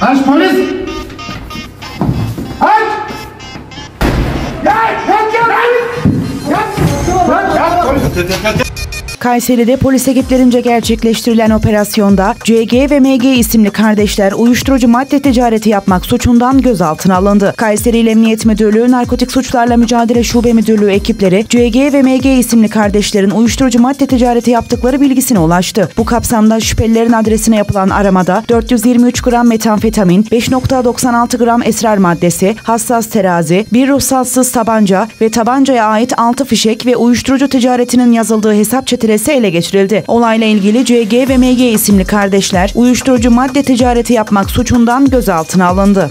Aç polis! Aç! Kayseri'de polis ekiplerince gerçekleştirilen operasyonda CG ve MG isimli kardeşler uyuşturucu madde ticareti yapmak suçundan gözaltına alındı. Kayseri İl Emniyet Müdürlüğü Narkotik Suçlarla Mücadele Şube Müdürlüğü ekipleri CG ve MG isimli kardeşlerin uyuşturucu madde ticareti yaptıkları bilgisine ulaştı. Bu kapsamda şüphelilerin adresine yapılan aramada 423 gram metamfetamin, 5.96 gram esrar maddesi, hassas terazi, bir ruhsatsız tabanca ve tabancaya ait 6 fişek ve uyuşturucu ticaretinin yazıldığı hesap çeteleri ele geçirildi. Olayla ilgili CG ve MG isimli kardeşler uyuşturucu madde ticareti yapmak suçundan gözaltına alındı.